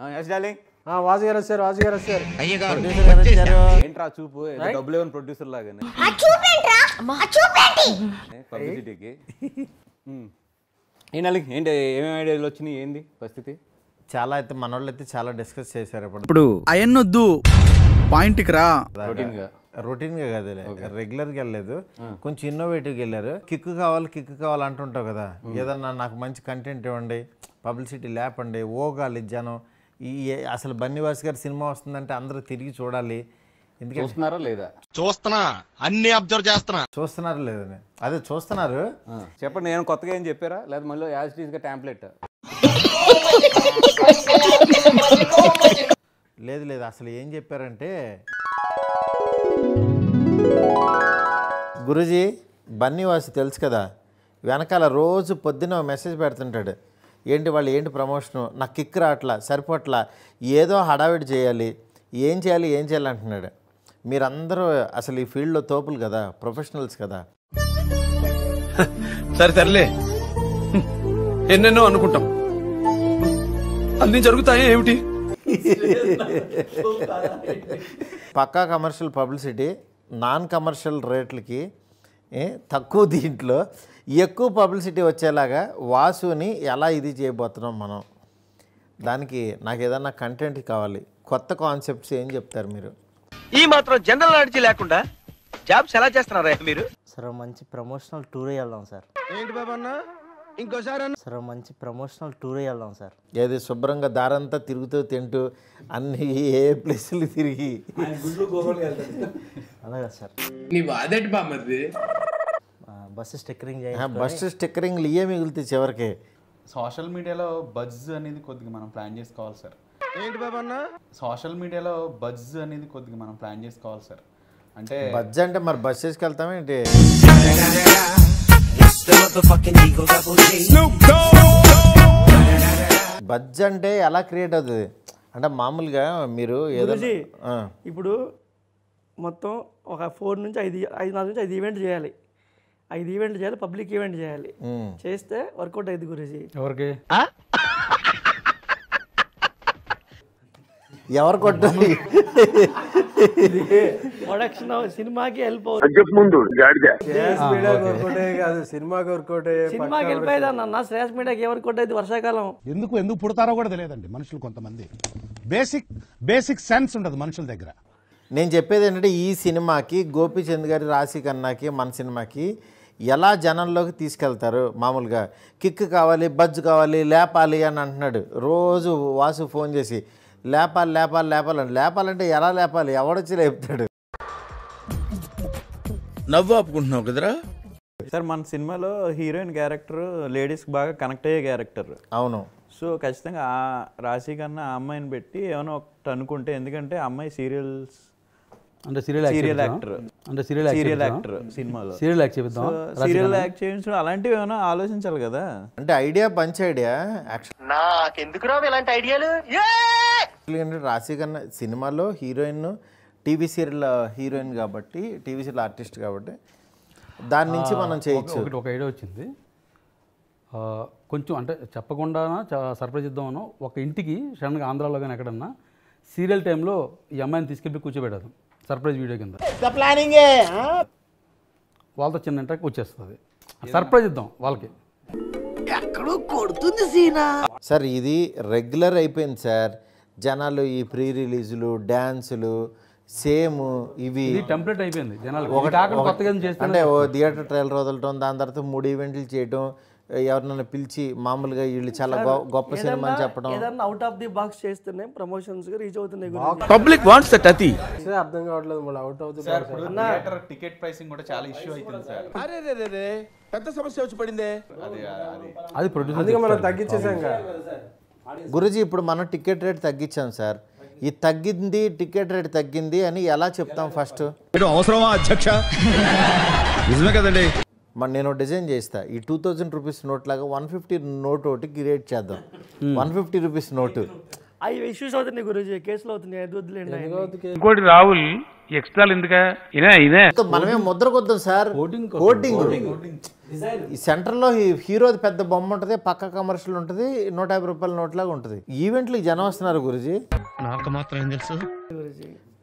Yes, darling. Vazhi garu sir. Ayya garu. Entra chup. W1 producer lagan. Achup entra. Achup enti. Publicity ke. Enali. Ente MMA lo chini endi. Pastiti. Chala ite manolle ite chala discuss chesi sir. Padu. Ayenno do. Point ikra. Routine ga. Routine ga regular ga ledu. Konch innovative ga ledu. Kick kaval antunta kada. Yedana nak manch content ivandi. Publicity lap andi. Oga lijano. అసలు బన్నీవాస్ గారి cinema వస్తుందంటే అందరూ తిరిగి చూడాలి. చూస్తున్నారా లేదా? చూస్తున్నా, అన్ని అబ్జర్వ్ చేస్తున్నా. చూస్తున్నారా లేదా? అదే చూస్తున్నారు. చెప్పండి, నేను కొత్తగా ఏం చెప్పారా? లేదా మళ్ళీ యాజ్ ఇట్ ఈస్ గా టెంప్లెట్? లేదు అసలు ఏం చెప్పారంటే, గురుజీ బన్నీవాస్ తెలుసు కదా, వెనకాల రోజు పొద్దున్న మెసేజ్ పెడుతుంటాడు. ఏంటి వాళ్ళు ఏంటి ప్రమోషను, నాకు కిక్ రావట్లా, సరిపోట్లా, ఏదో హడావిడి చేయాలి, ఏం చేయాలి అంటున్నాడు. మీరందరూ అసలు ఈ ఫీల్డ్లో తోపులు కదా, ప్రొఫెషనల్స్ కదా. సరేలే, ఎన్నెన్నో అనుకుంటాం, అన్నీ జరుగుతాయి ఏమిటి. పక్కా కమర్షియల్ పబ్లిసిటీ, నాన్ కమర్షియల్ రేట్లకి తక్కువ దీంట్లో ఎక్కువ పబ్లిసిటీ వచ్చేలాగా వాసుని ఎలా ఇది చేయబోతున్నాం మనం. దానికి నాకు ఏదన్నా కంటెంట్ కావాలి, కొత్త కాన్సెప్ట్స్ ఏం చెప్తారు మీరు? ఈ మాత్రం జనరల్ నాలెడ్జ్ లేకుండా జాబ్స్ ఎలా చేస్తున్నారా మీరు? సార్ మంచి ప్రమోషనల్ టూర్ వెళ్దాం సార్. ఏంటి బాబన్నా ఇంకోసారి? సార్ మంచి ప్రమోషనల్ టూర్ వెళ్దాం సార్. ఏది శుభ్రంగా దారంతా తిరుగుతూ తింటూ అన్ని ఏ ప్లేసులు తిరిగి అలాగా సార్. బస్ స్టిక్కరింగ్ ఇవే మిగులుతాయి చివరికి. సోషల్ మీడియాలో బజ్ అనేది కొద్దిగా మనం ప్లాన్ చేసుకోవాలి సార్. ఏంటి బాబన్నా? సోషల్ మీడియాలో బజ్ అనేది కొద్దిగా మనం ప్లాన్ చేసుకోవాలి సార్. అంటే బజ్ అంటే మరి బస్సెస్కి వెళ్తాం ఏంటి? బజ్ అంటే ఎలా క్రియేట్ అవుతుంది అంటే, మామూలుగా మీరు ఏదో ఇప్పుడు మొత్తం ఒక 4 నుంచి 5 ఈవెంట్ చేయాలి. 5 ఈవెంట్ చేయాలి, పబ్లిక్ ఈవెంట్ చేయాలి. చేస్తే వర్కౌట్ అయింది గురుజీ. ఎవరు కొట్టాలి? ప్రొడక్షన్ సినిమాకి వెళ్ళిపోయిందన్న. శ్రేష్ మీడియాకి ఎవరు కొట్టేది? వర్షాకాలం ఎందుకు పుడతారో కూడా తెలియదండి మనుషులు. కొంతమంది బేసిక్ సెన్స్ ఉండదు మనుషుల దగ్గర. నేను చెప్పేది ఏంటంటే, ఈ సినిమాకి గోపీచంద్ గారి రాశి కన్నాకి మన సినిమాకి ఎలా జనంలోకి తీసుకెళ్తారు? మామూలుగా కిక్ కావాలి, బజ్ కావాలి, లేపాలి అని అంటున్నాడు రోజు వాసు ఫోన్ చేసి. లేపాలంటే ఎలా లేపాలి? ఎవడొచ్చి లేపుతాడు? నవ్వు ఆపుకుంటున్నావు కదరా సార్. మన సినిమాలో హీరోయిన్ క్యారెక్టర్ లేడీస్కి బాగా కనెక్ట్ అయ్యే క్యారెక్టర్. అవును. సో ఖచ్చితంగా ఆ రాశి కన్నా ఆ అమ్మాయిని పెట్టి ఏమైనా ఒకటి అనుకుంటే, ఎందుకంటే అమ్మాయి సీరియల్ యాక్టర్ సినిమాలో సీరియల్ యాక్ట్ చేయించడం అలాంటివి ఏమైనా ఆలోచించాలి కదా. అంటే ఐడియా మంచి ఐడియా. రాశి కన్నా సినిమాలో హీరోయిన్, టీవీ సీరియల్ హీరోయిన్ కాబట్టి, టీవీ సీరియల్ ఆర్టిస్ట్ కాబట్టి దాని నుంచి మనం చేయొచ్చు. ఒక ఐడియా వచ్చింది కొంచెం, అంటే చెప్పకుండా సర్ప్రైజ్ ఇద్దామనో. ఒక ఇంటికి సడన్గా ఆంధ్రాలో కానీ ఎక్కడన్నా సీరియల్ టైంలో ఈ అమ్మాయిని తీసుకెళ్ళి కూర్చోబెట్టదు సర్ప్రైజ్ వీడియో కింద. వాళ్ళతో చిన్న ఇంట్రాక్ట్ వచ్చేస్తుంది. సర్ప్రైజ్ ఇద్దాం వాళ్ళకి. సార్ ఇది రెగ్యులర్ అయిపోయింది సార్. జనాలు ఈ ప్రీ రిలీజులు, డ్యాన్సులు సేమ్ ఇవి టెంప్లెట్ అయిపోయింది జనాలు. అంటే థియేటర్ ట్రయల్ వదలటం, దాని తర్వాత 3 ఈవెంట్లు చేయటం, ఎవరినైనా పిలిచి మామూలుగా వీళ్ళు చాలా గొప్ప సినిమా అని చెప్పడం. ఏదైనా అవుట్ ఆఫ్ ది బాక్స్ చేస్తేనే ప్రమోషన్స్ రీచ్ అవుతున్నాయి. Public wants that. అతి సార్ అర్థం కావట్లేదు మళ్ళీ out of the box. Theatre ticket pricing కూడా చాలా ఇష్యూ అవుతుంది సార్. అరేరేరే పెద్ద సమస్య వచ్చి పడిందే. అది ప్రొడ్యూసర్ అందుకే మనం తగ్గించేసాం కదా గురుజీ. ఇప్పుడు మనం టికెట్ రేట్ తగ్గించాం సార్. ఈ తగ్గింది టికెట్ రేట్ తగ్గింది అని ఎలా చెప్తాం? ఫస్ట్ అవసరమా అధ్యక్ష? నిజమే కదండి. మరి నేను డిజైన్ చేస్తా, ఈ 2000 రూపీస్ నోట్ లాగా 150 నోట్ ఒకటి క్రియేట్ చేద్దాం. 150 rupees note I issues out the Guruji, case load in the good Rahul, external in the Maname Modra, sir, voting. Central law hero pet the bomb onto the Paka commercial onto the not a propel not lag onto the evently Janasana Guruji Nakamatra Angel, sir.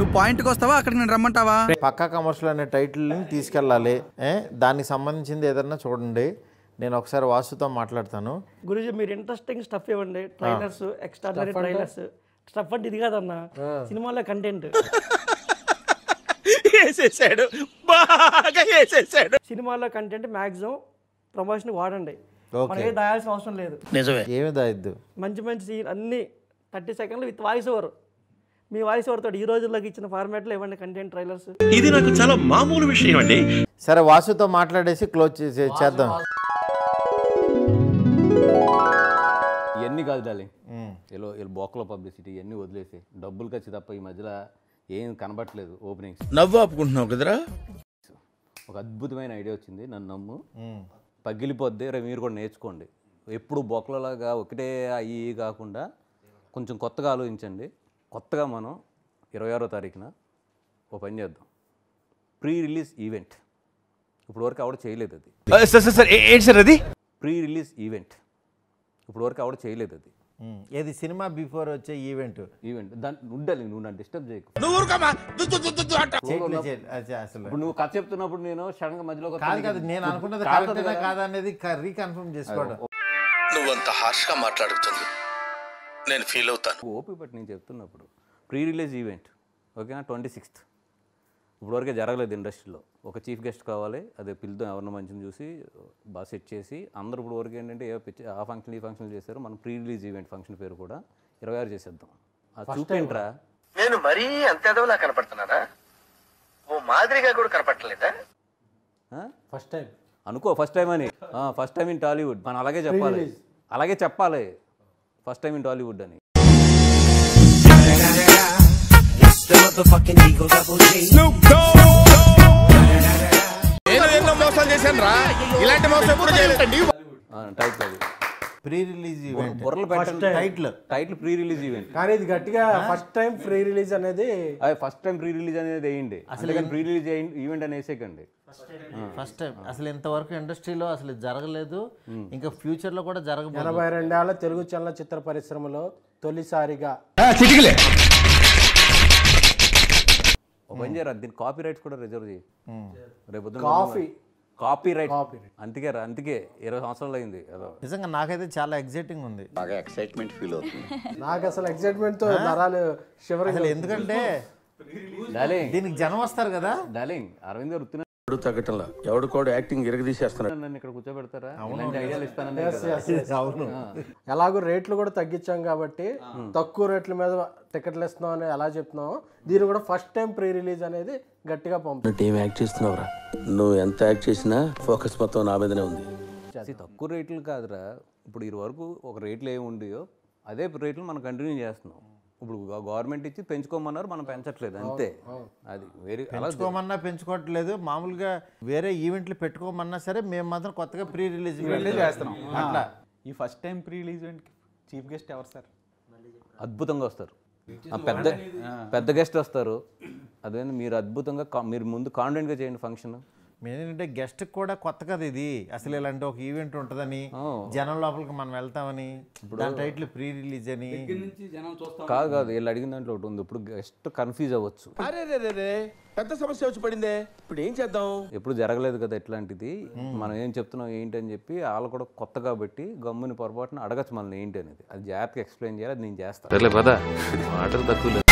nu point ku ostava akkadiki nenu rammantava pakka commercial ane title ni teeskellali daniki sambandhinchindi edanna chudandi నేను ఒకసారి వాసుతో మాట్లాడతాను గురుజీ మీరు interesting stuff ఇవ్వండి trailers extraordinary trailers stuff అంటే ఇది కాదన్న సినిమాలో content చేసేసాడు బాగా చేసేసాడు సినిమాలో కంటెంట్ మాక్సిమం ప్రమోషన్ వాడండి మనకి దాయాల్సిన అవసరం లేదు నిజమే ఏమీ దాయద్దు మంచి మంచి అన్ని 30 సెకండ్లు విత్ వాయిస్ ఓవర్ మీ వాయిస్ ఓవర్ తోటి ఈ రోజుల్లోకి ఇచ్చిన ఫార్మాట్ లో ఇవ్వండి కంటెంట్ ట్రైలర్స్ ఇది నాకు చాలా మామూలు విషయం అండి సరే వాసుతో మాట్లాడేసి క్లోజ్ చేద్దాం ఎన్ని కాదు డార్లింగ్ ఏలో ఏ బోకల పబ్లిసిటీ ఎన్ని వదిలేసి డబ్బులు ఖర్చు తప్ప ఈ మధ్యలో ఏం కనబడట్లేదు ఓపెనింగ్స్ నవ్వు ఆపుకుంటున్నావు కదరా ఒక అద్భుతమైన ఐడియా వచ్చింది నన్ను నమ్ము పగిలిపోద్ది రే మీరు కూడా నేర్చుకోండి ఎప్పుడు బోకలలాగా ఒకటే అయ్యి కాకుండా కొంచెం కొత్తగా ఆలోచించండి కొత్తగా మనం 26వ తారీఖున ఒక పని చేద్దాం ప్రీ రిలీజ్ ఈవెంట్ ఇప్పుడు వరకు ఎవరు చేయలేదు అది సార్ ఏంటి సార్ అది ప్రీ రిలీజ్ ఈవెంట్ ఇప్పుడు వరకు ఎవరు చేయలేదు అది ఏది సినిమా బిఫోర్ వచ్చే ఈవెంట్ ఈవెంట్ దాన్ని ఉండాలి నువ్వు నన్ను డిస్టర్బ్ చేయకు ఇప్పుడు నువ్వు కథ చెప్తున్నప్పుడు నేను షడంగా మధ్యలో కాదు కాదు నేను అనుకున్నది కరెక్టేనా కాదా అనేది రీకన్ఫర్మ్ చేసుకోవడం నువ్వంత హార్ష్గా మాట్లాడుతుంది నేను ఫీల్ అవుతాను ఓపి బట్ నేను చెప్తున్నప్పుడు ప్రీ రిలీజ్ ఈవెంట్ ఓకేనా 26th ఇప్పటివరకే జరగలేదు ఇండస్ట్రీలో ఒక చీఫ్ గెస్ట్ కావాలి అదే పిల్లతో ఎవరిని మంచిని చూసి బాగా సెట్ చేసి అందరూ ఇప్పుడు వరకు ఏంటంటే ఆ ఫంక్షన్ ఈ ఫంక్షన్ చేశారు మనం ప్రీ రిలీజ్ ఈవెంట్ ఫంక్షన్ పేరు కూడా 26 చేసేద్దాం చూపేంట్రా నేను మరీ అంత ఎదవలా కనపడుతున్నారా ఓ మాదిరిగా కూడా కనపడలేదా ఫస్ట్ టైం అనుకో ఫస్ట్ టైం అని ఫస్ట్ టైం ఇన్ టాలీవుడ్ మనం అలాగే చెప్పాలి ఫస్ట్ టైం ఇన్ టాలీవుడ్ అని the motherfucking ego double G Snoop Dogg నేను మోసం చేశానురా ఇలాంటి మోసం ఎప్పుడు చేయలేదండి టైటిల్ ప్రీ రిలీజ్ ఈవెంట్ బొర్ల pattern title pre release event కానీ ఇది గట్టిగా ఫస్ట్ టైం ప్రీ రిలీజ్ అనేది ఫస్ట్ టైం ప్రీ రిలీజ్ అనేది ఏంటి అసలు ప్రీ రిలీజ్ ఈవెంట్ అనేసేకండి ఫస్ట్ టైం అసలు ఇంతవరకు ఇండస్ట్రీలో అసలు జరగలేదు ఇంకా ఫ్యూచర్ లో కూడా జరగబోతుంది 82 ఏళ్ల తెలుగు చలనచిత్ర పరిశ్రమలో తొలిసారిగా చిటికలే ఒంజేరా దీని కాపీ రైట్స్ కూడా రిజర్వ్ చేయి రేపొద్దు కాపీ రైట్ అంతకే రా అంతకే 20 సంవత్సరాలు అయింది నిజంగా నాకైతే చాలా ఎక్సైటింగ్ ఉంది బాగా ఎక్సైట్మెంట్ ఫీల్ అవుతుంది నాకు అసలు ఎక్సైట్మెంట్ తో నరాలు షివరింగ్ అసలు ఎందుకంటే డార్లింగ్ దీనికి జనం వస్తారు కదా డార్లింగ్ అరవింద్ వృత్తి తగ్గటంలా ఎవడు కూడా యాక్టింగ్ ఎరగదీసేస్తున్నాడు నన్ను ఇక్కడ కూర్చోబెడతారా ఇలాంటి ఐడియాలు ఇస్తానని అవును ఎలాగో రేట్లు కూడా తగ్గించాం కాబట్టి తక్కువ రేట్ల మీద టికెట్లు ఇస్తున్నాం అని ఎలా చెప్తున్నాం దీని కూడా ఫస్ట్ టైం ప్రీ రిలీజ్ అనేది గట్టిగా పంపుతుంది ఏం యాక్ట్ చేస్తున్నావురా నువ్వు ఎంత యాక్ట్ చేసినా ఫోకస్ మొత్తం నా మీదనే ఉంది తక్కువ రేట్లు కాదురా ఇప్పుడు ఈ వరకు ఒక రేట్లు ఏమి ఉండయో అదే రేట్లు మనం కంటిన్యూ చేస్తున్నాం ఇప్పుడు గవర్నమెంట్ ఇచ్చి పెంచుకోమన్నారు మనం పెంచట్లేదు అంతే అది వేరే పెంచుకోమన్నా పెంచుకోవట్లేదు మామూలుగా వేరే ఈవెంట్లు పెట్టుకోమన్నా సరే మేము మాత్రం కొత్తగా ప్రీ రిలీజ్ చేస్తున్నాం అట్లా ఈ first time pre release chief guest ఎవరు సార్ అద్భుతంగా వస్తారు పెద్ద గెస్ట్ వస్తారు అదే మీరు అద్భుతంగా మీరు ముందు కాన్ఫిడెంట్గా చేయండి ఫంక్షన్ ఏంటంటే గెస్ట్ కూడా కొత్త కదా ఇది అసలు ఇలాంటి ఒక ఈవెంట్ ఉంటుందని జనం లోపలికి మనం వెళ్తామని టైటిల్ ప్రీ రిలీజ్ అని కాదు కాదు వీళ్ళు అడిగిన దాంట్లో ఒకటి ఉంది ఇప్పుడు గెస్ట్ కన్ఫ్యూజ్ అవ్వచ్చు పెద్ద సమస్య వచ్చి పడిందే ఇప్పుడు ఏం చేద్దాం ఎప్పుడు జరగలేదు కదా ఇట్లాంటిది మనం ఏం చెప్తున్నాం ఏంటని చెప్పి వాళ్ళు కూడా కొత్త కాబట్టి గమ్ముని పొరపాటున అడగచ్చు మనల్ని ఏంటి అనేది అది జాగ్రత్తగా ఎక్స్ప్లెయిన్ చేయాలి అది నేను చేస్తాను